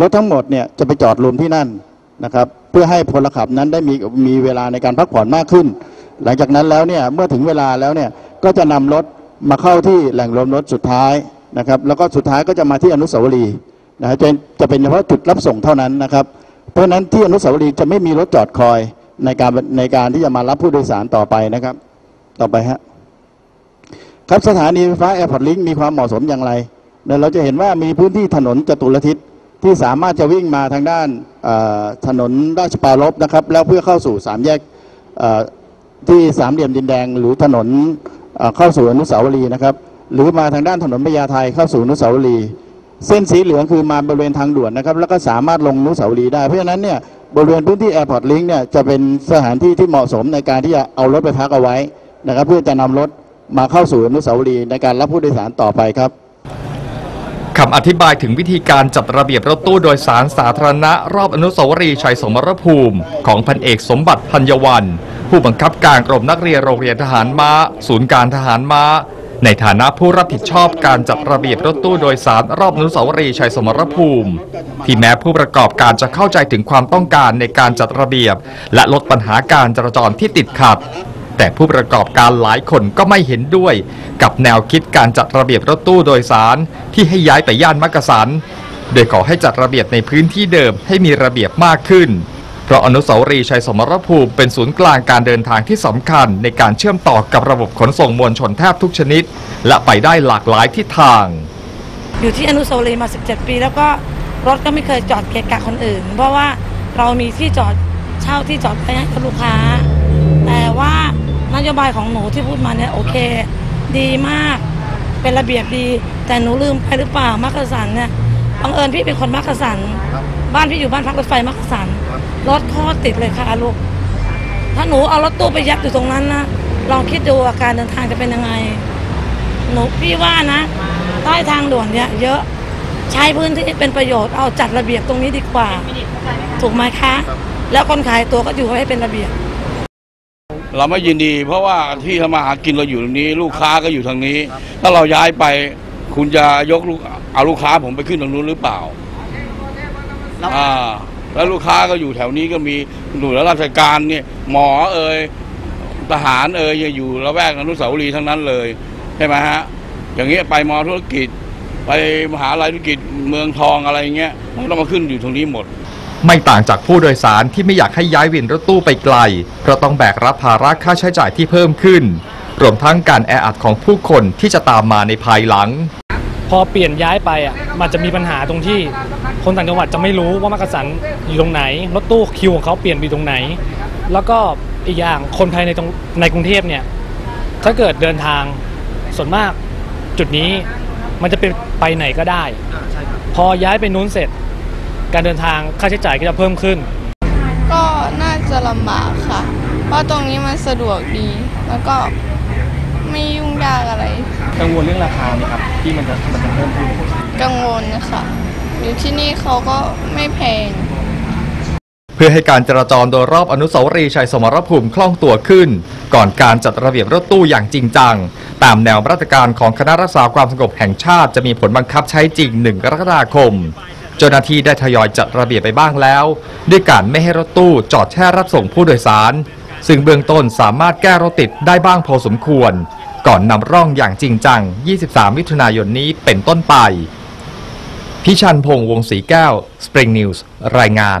รถทั้งหมดเนี่ยจะไปจอดรวมที่นั่นนะครับเพื่อให้พลขับนั้นได้มีเวลาในการพักผ่อนมากขึ้นหลังจากนั้นแล้วเนี่ยเมื่อถึงเวลาแล้วเนี่ยก็จะนำรถมาเข้าที่แหล่งรวมรถสุดท้ายนะครับแล้วก็สุดท้ายก็จะมาที่อนุสาวรีย์นะจะเป็นเฉพาะจุดรับส่งเท่านั้นนะครับเพราะฉะนั้นที่อนุสาวรีย์จะไม่มีรถจอดคอยในการที่จะมารับผู้โดยสารต่อไปนะครับต่อไปฮะครับสถานีไฟฟ้าแอร์พอร์ตลิงก์มีความเหมาะสมอย่างไรเราจะเห็นว่ามีพื้นที่ถนนจตุรทิศที่สามารถจะวิ่งมาทางด้านถนนราชปรารภนะครับแล้วเพื่อเข้าสู่สามแยกที่สามเหลี่ยมดินแดงหรือถนนเข้าสู่อนุสาวรีย์นะครับหรือมาทางด้านถนนพญาไทเข้าสู่อนุสาวรีย์เส้นสีเหลืองคือมาบริเวณทางด่วนนะครับแล้วก็สามารถลงอนุสาวรีย์ได้เพราะฉะนั้นเนี่ยบริเวณพื้นที่แอร์พอร์ตลิงก์เนี่ยจะเป็นสถานที่ที่เหมาะสมในการที่จะเอารถไปพักเอาไว้นะครับเพื่อจะนำรถมาเข้าสู่อนุสาวรีย์ในการรับผู้โดยสารต่อไปครับคำอธิบายถึงวิธีการจัดระเบียบรถตู้โดยสารสาธารณะรอบอนุสาวรีย์ชัยสมรภูมิของพันเอกสมบัติพันยวันผู้บังคับการกรมนักเรียนโรงเรียนทหารม้าศูนย์การทหารม้าในฐานะผู้รับผิดชอบการจัดระเบียบรถตู้โดยสารรอบอนุสาวรีย์ชัยสมรภูมิที่แม้ผู้ประกอบการจะเข้าใจถึงความต้องการในการจัดระเบียบและลดปัญหาการจราจรที่ติดขัดแต่ผู้ประกอบการหลายคนก็ไม่เห็นด้วยกับแนวคิดการจัดระเบียบรถตู้โดยสารที่ให้ย้ายไปย่านมักกะสันโดยขอให้จัดระเบียบในพื้นที่เดิมให้มีระเบียบมากขึ้นเพราะอนุสาวรีย์ชัยสมรภูมิเป็นศูนย์กลางการเดินทางที่สำคัญในการเชื่อมต่อกับระบบขนส่งมวลชนแทบทุกชนิดและไปได้หลากหลายทิศทางอยู่ที่อนุสาวรีย์มา17ปีแล้วก็รถก็ไม่เคยจอดเกะกะคนอื่นเพราะว่าเรามีที่จอดเช่าที่จอดให้กับลูกค้าแต่ว่านโยบายของหนูที่พูดมาเนี่ยโอเคดีมากเป็นระเบียบดีแต่หนูลืมไปหรือเปล่ามักกะสันเนี่ยบังเอิญพี่เป็นคนมักกะสันบ้านพี่อยู่บ้านพักรถไฟมักกะสันรถโคตรติดเลยค่ะลูกถ้าหนูเอารถตู้ไปยัดอยู่ตรงนั้นนะลองคิดดูอาการเดินทางจะเป็นยังไงหนูพี่ว่านะใต้ทางด่วนเนี่ยเยอะใช้พื้นที่เป็นประโยชน์เอาจัดระเบียบตรงนี้ดีกว่าถูกไหมคะแล้วคนขายตัวก็อยู่ให้เป็นระเบียบเราไม่ยินดีเพราะว่าที่ทำมาหากินเราอยู่ตรงนี้ลูกค้าก็อยู่ทางนี้ถ้าเราย้ายไปคุณจะยกเอาลูกค้าผมไปขึ้นตรงนู้นหรือเปล่าแล้วลูกค้าก็อยู่แถวนี้ก็มีหน่วยราชการเนี่ยหมอเอ่ยทหารเอ่ยอยู่ละแวกอนุสาวรีย์ทั้งนั้นเลยใช่ไหมฮะอย่างเงี้ยไปมอธุรกิจไปมหาลัยธุรกิจเมืองทองอะไรเงี้ยมันต้องมาขึ้นอยู่ตรงนี้หมดไม่ต่างจากผู้โดยสารที่ไม่อยากให้ย้ายวินรถตู้ไปไกลเพราะต้องแบกรับภาระค่าใช้จ่ายที่เพิ่มขึ้นรวมทั้งการแออัดของผู้คนที่จะตามมาในภายหลังพอเปลี่ยนย้ายไปอ่ะมันจะมีปัญหาตรงที่คนต่างจังหวัดจะไม่รู้ว่ามักกะสันอยู่ตรงไหนรถตู้คิวของเขาเปลี่ยนไปตรงไหนแล้วก็อีกอย่างคนไทยในกรุงเทพเนี่ยถ้าเกิดเดินทางส่วนมากจุดนี้มันจะเป็นไปไหนก็ได้พอย้ายไปนู้นเสร็จการเดินทางค่าใช้จ่ายก็จะเพิ่มขึ้นก็น่าจะลำบากค่ะเพราะตรงนี้มันสะดวกดีแล้วก็ไม่ยุ่งยากอะไรกังวลเรื่องราคาไหมครับที่มันจะเพิ่มขึ้นกังวลนะคะอยู่ที่นี่เขาก็ไม่แพงเพื่อให้การจราจรโดยรอบอนุสาวรีย์ชัยสมรภูมิคล่องตัวขึ้นก่อนการจัดระเบียบรถตู้อย่างจริงจังตามแนวมาตรการของคณะรักษาความสงบแห่งชาติจะมีผลบังคับใช้จริง1 กรกฎาคมเจ้าหน้าที่ได้ทยอยจัดระเบียบไปบ้างแล้วด้วยการไม่ให้รถตู้จอดแช่รับส่งผู้โดยสารซึ่งเบื้องต้นสามารถแก้รถติดได้บ้างพอสมควรก่อนนำร่องอย่างจริงจัง23มิถุนายนนี้เป็นต้นไปพิชันพงษ์ วงศ์ศรีแก้ว Spring News รายงาน